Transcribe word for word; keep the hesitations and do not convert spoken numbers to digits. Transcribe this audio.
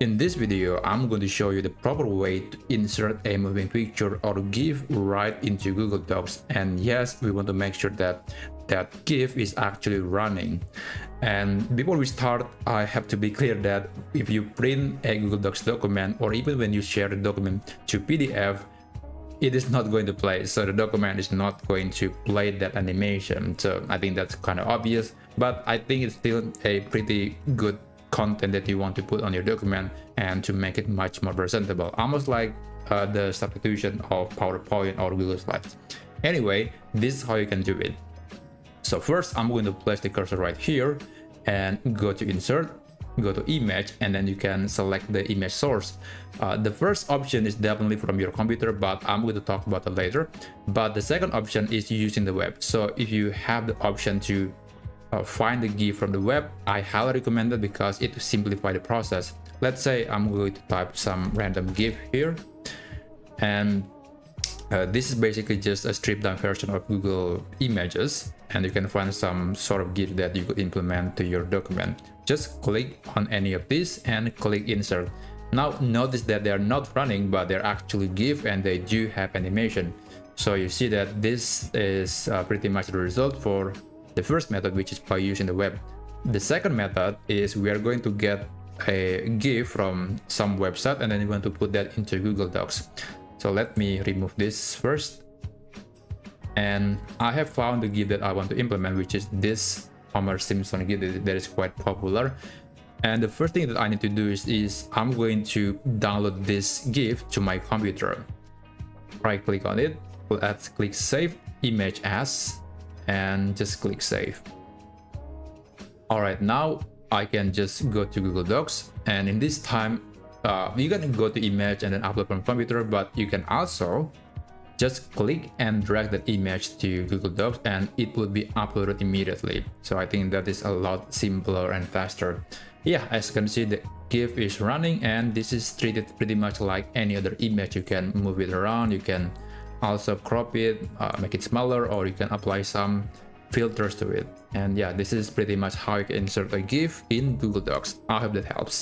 In this video, I'm going to show you the proper way to insert a moving picture or GIF right into Google Docs. And yes, we want to make sure that that GIF is actually running. And before we start, I have to be clear that if you print a Google Docs document, or even when you share the document to P D F, it is not going to play. So the document is not going to play that animation. So I think that's kind of obvious, but I think it's still a pretty good content that you want to put on your document and to make it much more presentable, almost like uh, the substitution of PowerPoint or Google Slides. Anyway, this is how you can do it. So first, I'm going to place the cursor right here and go to Insert, go to Image, and then you can select the image source. Uh, the first option is definitely from your computer, but I'm going to talk about that later. But the second option is using the web. So if you have the option to Uh, find the GIF from the web, I highly recommend it because it simplifies the process. Let's say I'm going to type some random GIF here, and uh, this is basically just a stripped down version of Google Images, and you can find some sort of GIF that you could implement to your document. Just click on any of these and click Insert. Now notice that they are not running, but they're actually GIF and they do have animation. So you see that this is uh, pretty much the result for the first method, which is by using the web. The second method is we are going to get a GIF from some website and then we want to put that into Google Docs. So let me remove this first. And I have found the GIF that I want to implement, which is this Homer Simpson GIF that is quite popular. And the first thing that I need to do is, is I'm going to download this GIF to my computer. Right click on it. Let's click Save Image As. And just click Save. All right, now I can just go to Google Docs, and in this time uh, you can go to Image and then upload from computer, but you can also just click and drag that image to Google Docs and it will be uploaded immediately. So I think that is a lot simpler and faster. Yeah, as you can see, the GIF is running, and this is treated pretty much like any other image. You can move it around, you can also crop it, uh, make it smaller, or you can apply some filters to it. And yeah, this is pretty much how you can insert a GIF in Google Docs. I hope that helps.